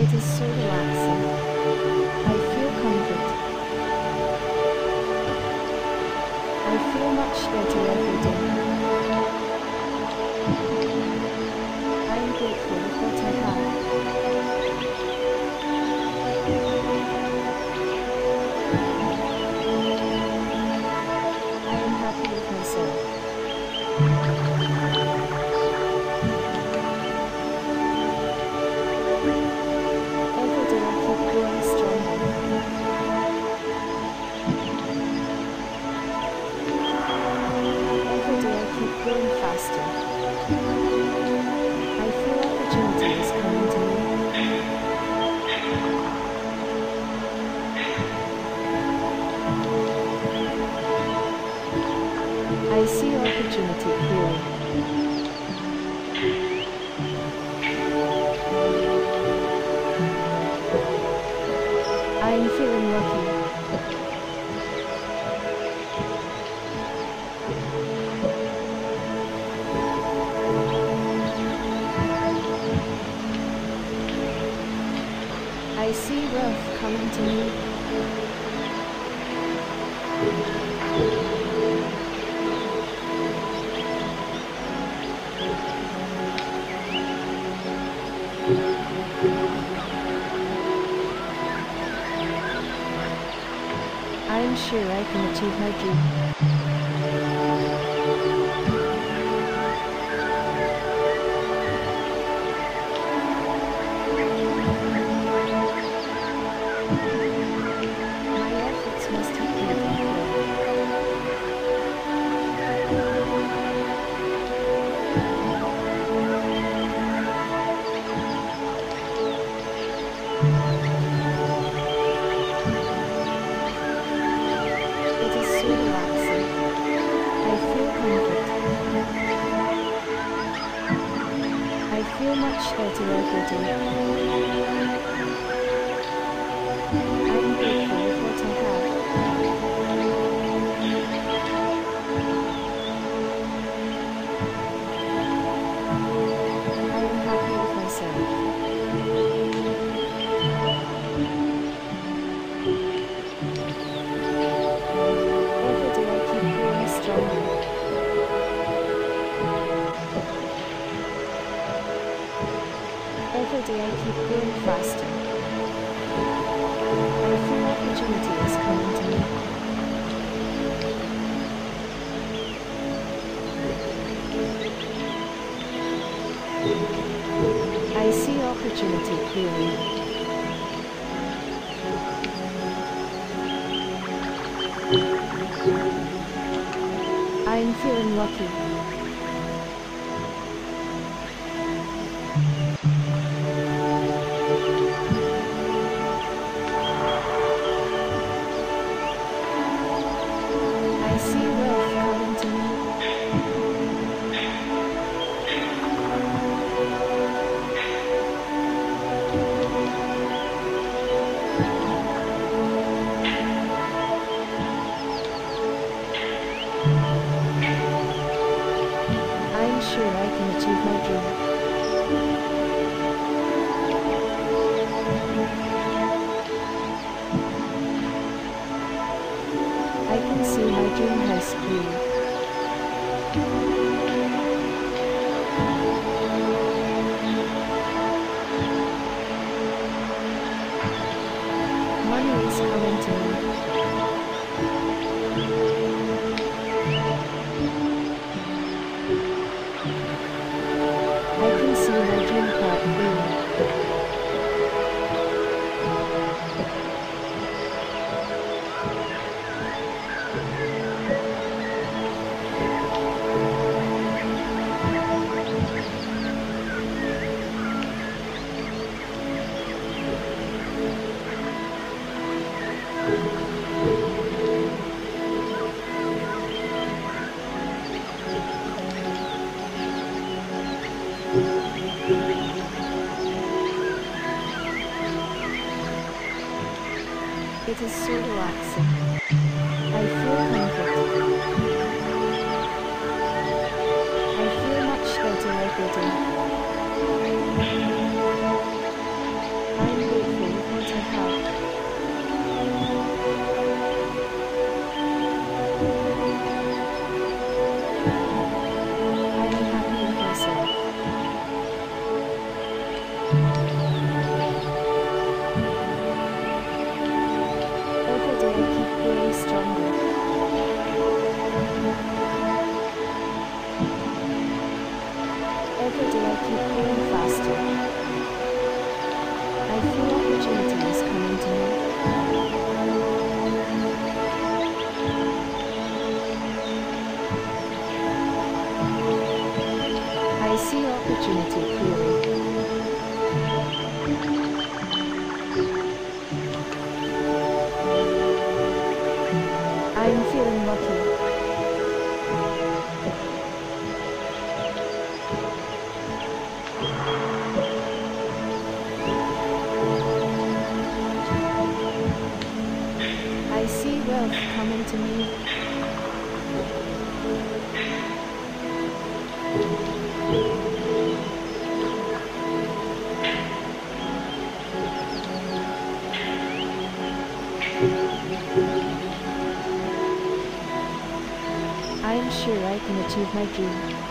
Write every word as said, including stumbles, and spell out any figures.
It is so relaxing. I feel comfort. I feel much better every day. I am grateful for what I have. I am happy with myself. I see opportunity here. I am feeling lucky. I see wealth coming to me. I am sure I can achieve my dream. My efforts must have been helpful. I feel much better every day. I am grateful for what I have. I am happy with myself. Every day I keep growing stronger. Every day I keep growing faster. I feel opportunity is coming to me. I see opportunity clearly. I am feeling lucky. I see wealth coming to me. I am sure I can achieve my dream. I can see my dream has grew. Money is coming to me. I can see my dream part through. It is so relaxing. I feel comfort. I feel much better every day. I to me. I am sure I can achieve my dream.